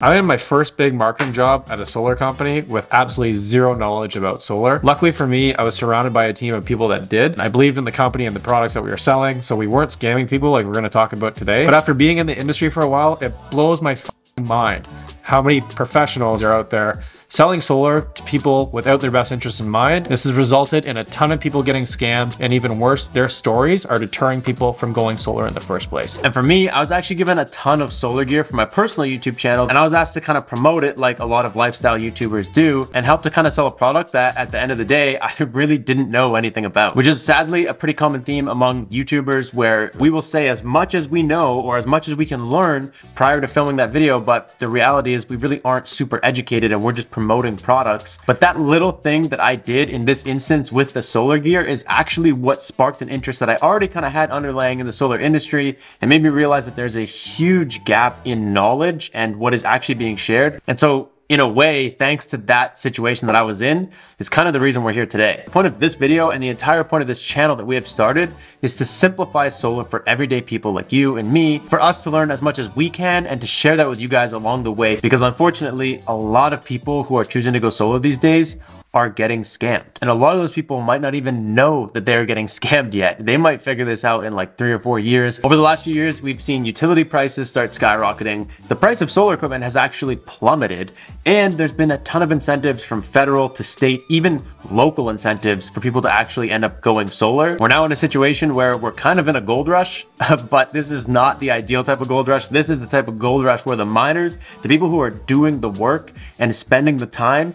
I'm in my first big marketing job at a solar company with absolutely zero knowledge about solar. Luckily for me, I was surrounded by a team of people that did. And I believed in the company and the products that we were selling, so we weren't scamming people like we're going to talk about today. But after being in the industry for a while, it blows my mind how many professionals are out there selling solar to people without their best interest in mind. This has resulted in a ton of people getting scammed, and even worse, their stories are deterring people from going solar in the first place. And for me, I was actually given a ton of solar gear for my personal YouTube channel, and I was asked to kind of promote it like a lot of lifestyle YouTubers do and help to kind of sell a product that at the end of the day, I really didn't know anything about, which is sadly a pretty common theme among YouTubers where we will say as much as we know or as much as we can learn prior to filming that video, but the reality is we really aren't super educated and we're just promoting products. But that little thing that I did in this instance with the solar gear is actually what sparked an interest that I already kind of had underlying in the solar industry and made me realize that there's a huge gap in knowledge and what is actually being shared. And so in a way, thanks to that situation that I was in, is kind of the reason we're here today. The point of this video and the entire point of this channel that we have started is to simplify solar for everyday people like you and me, for us to learn as much as we can and to share that with you guys along the way, because unfortunately, a lot of people who are choosing to go solar these days are getting scammed. And a lot of those people might not even know that they're getting scammed yet. They might figure this out in like 3 or 4 years. Over the last few years, we've seen utility prices start skyrocketing. The price of solar equipment has actually plummeted, and there's been a ton of incentives from federal to state, even local incentives for people to actually end up going solar. We're now in a situation where we're kind of in a gold rush, but this is not the ideal type of gold rush. This is the type of gold rush where the miners, the people who are doing the work and spending the time,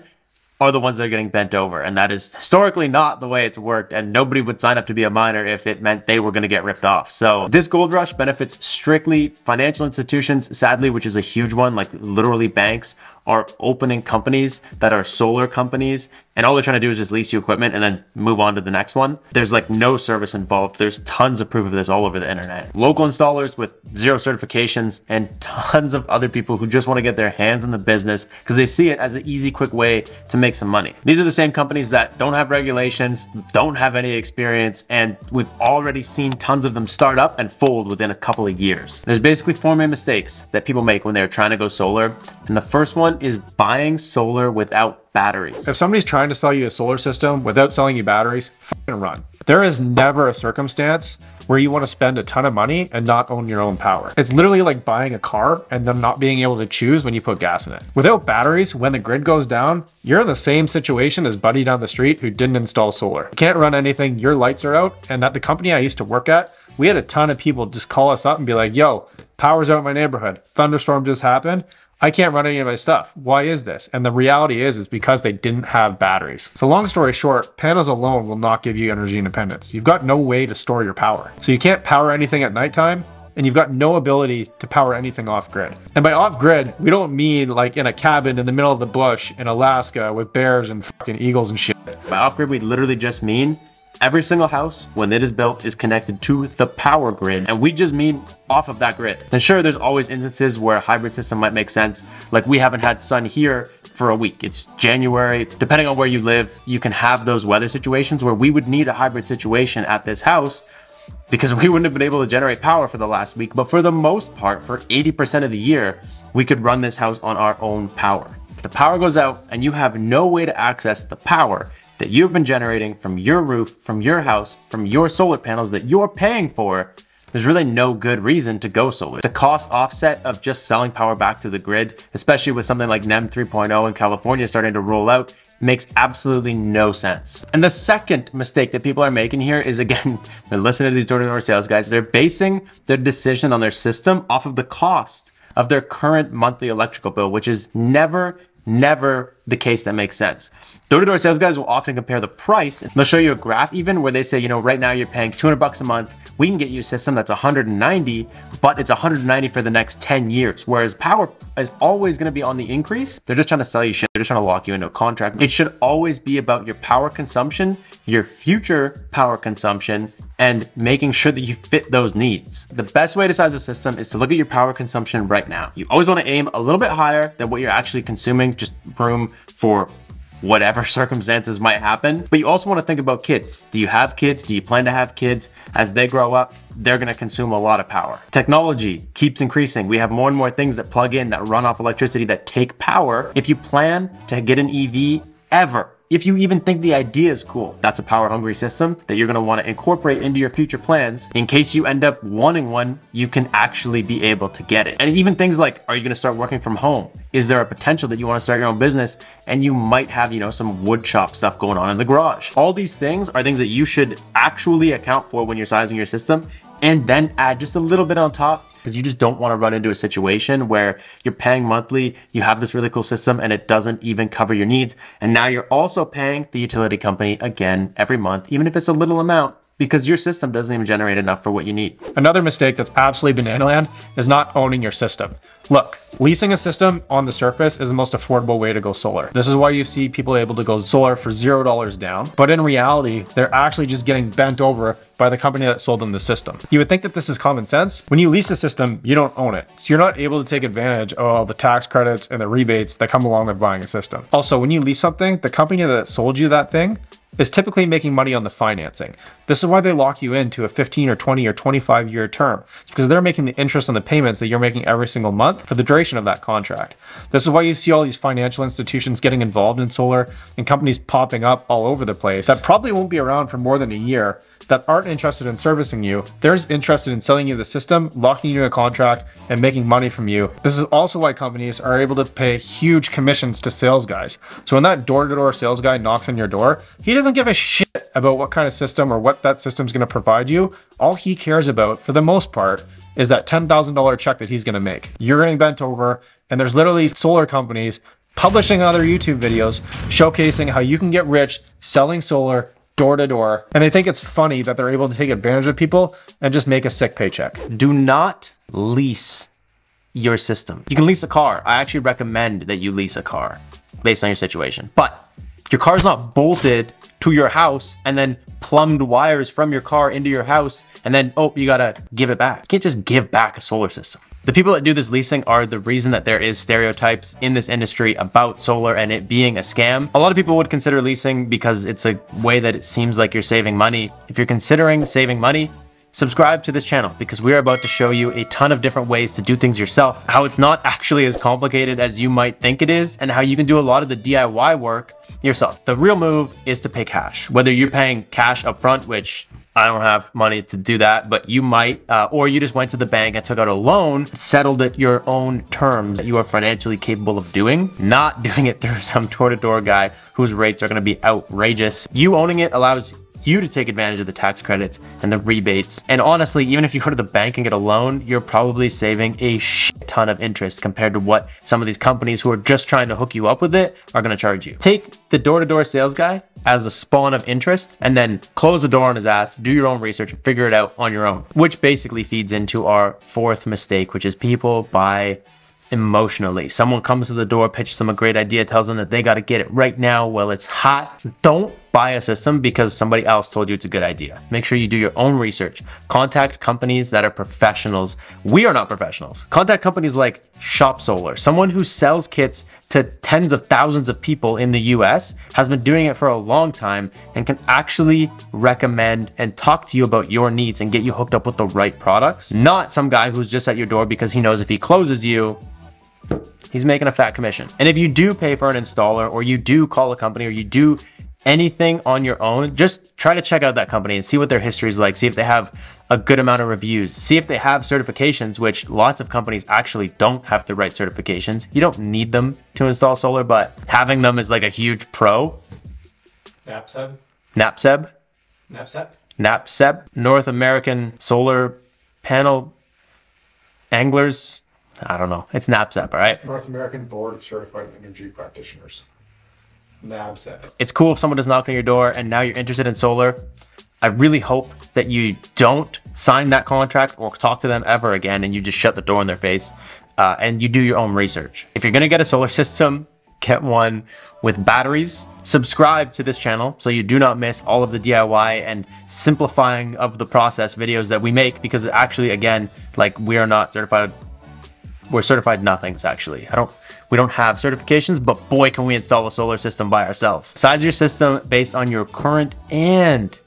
are the ones that are getting bent over. And that is historically not the way it's worked, and nobody would sign up to be a miner if it meant they were going to get ripped off. So this gold rush benefits strictly financial institutions, sadly, which is a huge one. Like literally banks are opening companies that are solar companies, and all they're trying to do is just lease you equipment and then move on to the next one. There's like no service involved. There's tons of proof of this all over the internet. Local installers with zero certifications and tons of other people who just want to get their hands in the business because they see it as an easy, quick way to make some money. These are the same companies that don't have regulations, don't have any experience, and we've already seen tons of them start up and fold within a couple of years. There's basically 4 main mistakes that people make when they're trying to go solar. And the first one is buying solar without batteries. If somebody's trying to sell you a solar system without selling you batteries, fucking run. There is never a circumstance where you want to spend a ton of money and not own your own power. It's literally like buying a car and them not being able to choose when you put gas in it. Without batteries, when the grid goes down, you're in the same situation as buddy down the street who didn't install solar. You can't run anything, your lights are out. And at the company I used to work at, we had a ton of people just call us up and be like, yo, power's out in my neighborhood, thunderstorm just happened, I can't run any of my stuff. Why is this? And the reality is because they didn't have batteries. So long story short, panels alone will not give you energy independence. You've got no way to store your power. So you can't power anything at nighttime, and you've got no ability to power anything off-grid. And by off-grid, we don't mean like in a cabin in the middle of the bush in Alaska with bears and fucking eagles and shit. By off-grid, we literally just mean every single house, when it is built, is connected to the power grid, and we just mean off of that grid. And sure, there's always instances where a hybrid system might make sense. Like we haven't had sun here for a week. It's January. Depending on where you live, you can have those weather situations where we would need a hybrid situation at this house because we wouldn't have been able to generate power for the last week. But for the most part, for 80% of the year, we could run this house on our own power. If the power goes out and you have no way to access the power that you've been generating from your roof, from your house, from your solar panels that you're paying for, there's really no good reason to go solar. The cost offset of just selling power back to the grid, especially with something like NEM 3.0 in California starting to roll out, makes absolutely no sense. And the second mistake that people are making here is, again, they're listening to these door-to-door sales guys, they're basing their decision on their system off of the cost of their current monthly electrical bill, which is never the case that makes sense. Door-to-door sales guys will often compare the price. They'll show you a graph even where they say, you know, right now you're paying $200 a month. We can get you a system that's 190, but it's 190 for the next 10 years. Whereas power is always going to be on the increase. They're just trying to sell you shit. They're just trying to lock you into a contract. It should always be about your power consumption, your future power consumption, and making sure that you fit those needs. The best way to size a system is to look at your power consumption right now. You always want to aim a little bit higher than what you're actually consuming, just room for whatever circumstances might happen. But you also want to think about kids. Do you have kids? Do you plan to have kids? As they grow up, they're going to consume a lot of power. Technology keeps increasing. We have more and more things that plug in, that run off electricity, that take power. If you plan to get an EV ever, if you even think the idea is cool, that's a power-hungry system that you're going to want to incorporate into your future plans. In case you end up wanting one, you can actually be able to get it. And even things like, are you going to start working from home? Is there a potential that you want to start your own business and you might have, you know, some wood shop stuff going on in the garage? All these things are things that you should actually account for when you're sizing your system, and then add just a little bit on top, because you just don't want to run into a situation where you're paying monthly, you have this really cool system, and it doesn't even cover your needs. And now you're also paying the utility company again every month, even if it's a little amount, because your system doesn't even generate enough for what you need. Another mistake that's absolutely banana land is not owning your system. Look, leasing a system on the surface is the most affordable way to go solar. This is why you see people able to go solar for $0 down, but in reality, they're actually just getting bent over by the company that sold them the system. You would think that this is common sense. When you lease a system, you don't own it. So you're not able to take advantage of all the tax credits and the rebates that come along with buying a system. Also, when you lease something, the company that sold you that thing is typically making money on the financing. This is why they lock you into a 15 or 20 or 25 year term. It's because they're making the interest on the payments that you're making every single month for the duration of that contract. This is why you see all these financial institutions getting involved in solar and companies popping up all over the place that probably won't be around for more than a year, that aren't interested in servicing you. They're just interested in selling you the system, locking you in a contract, and making money from you. This is also why companies are able to pay huge commissions to sales guys. So when that door-to-door sales guy knocks on your door, he doesn't give a shit about what kind of system or what that system's gonna provide you. All he cares about, for the most part, is that $10,000 check that he's gonna make. You're getting bent over, and there's literally solar companies publishing other YouTube videos showcasing how you can get rich selling solar door to door, and they think it's funny that they're able to take advantage of people and just make a sick paycheck. Do not lease your system. You can lease a car. I actually recommend that you lease a car based on your situation, but your car's not bolted to your house and then plumbed wires from your car into your house, and then, oh, you gotta give it back. You can't just give back a solar system. The people that do this leasing are the reason that there is stereotypes in this industry about solar and it being a scam. A lot of people would consider leasing because it's a way that it seems like you're saving money. If you're considering saving money, subscribe to this channel, because we're about to show you a ton of different ways to do things yourself, how it's not actually as complicated as you might think it is, and how you can do a lot of the DIY work yourself. The real move is to pay cash, whether you're paying cash up front, which I don't have money to do that, but you might, or you just went to the bank and took out a loan, settled at your own terms that you are financially capable of doing, not doing it through some door-to-door guy whose rates are gonna be outrageous. You owning it allows you to take advantage of the tax credits and the rebates. And honestly, even if you go to the bank and get a loan, you're probably saving a shit ton of interest compared to what some of these companies who are just trying to hook you up with it are gonna charge you. Take the door-to-door sales guy as a spawn of interest, and then close the door on his ass, do your own research, and figure it out on your own, which basically feeds into our fourth mistake, which is people buy emotionally. Someone comes to the door, pitches them a great idea, tells them that they got to get it right now while it's hot. Don't buy a system because somebody else told you it's a good idea. Make sure you do your own research. Contact companies that are professionals. We are not professionals. Contact companies like Shop Solar, someone who sells kits to tens of thousands of people in the US, has been doing it for a long time, and can actually recommend and talk to you about your needs and get you hooked up with the right products. Not some guy who's just at your door because he knows if he closes you, he's making a fat commission. And if you do pay for an installer, or you do call a company, or you do anything on your own, just try to check out that company and see what their history is like. See if they have a good amount of reviews. See if they have certifications, which lots of companies actually don't have the right certifications. You don't need them to install solar, but having them is like a huge pro. NAPSEB. NAPSEB. NAPSEB. NAPSEB. North American Solar Panel Anglers. I don't know. It's NAPSEB, all right? North American Board of Certified Energy Practitioners. NAPSEB. It's cool if someone does knock on your door and now you're interested in solar. I really hope that you don't sign that contract or talk to them ever again, and you just shut the door in their face, and you do your own research. If you're going to get a solar system, get one with batteries. Subscribe to this channel so you do not miss all of the DIY and simplifying of the process videos that we make, because actually, again, like, we are not certified we're certified nothings actually. We don't have certifications, but boy, can we install a solar system by ourselves. Size your system based on your current and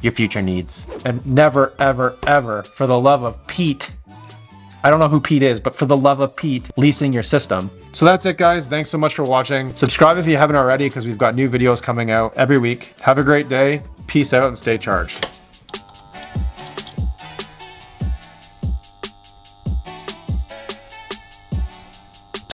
your future needs. And never, ever, ever, for the love of Pete, I don't know who Pete is, but for the love of Pete, leasing your system. So that's it, guys. Thanks so much for watching. Subscribe if you haven't already, because we've got new videos coming out every week. Have a great day. Peace out and stay charged.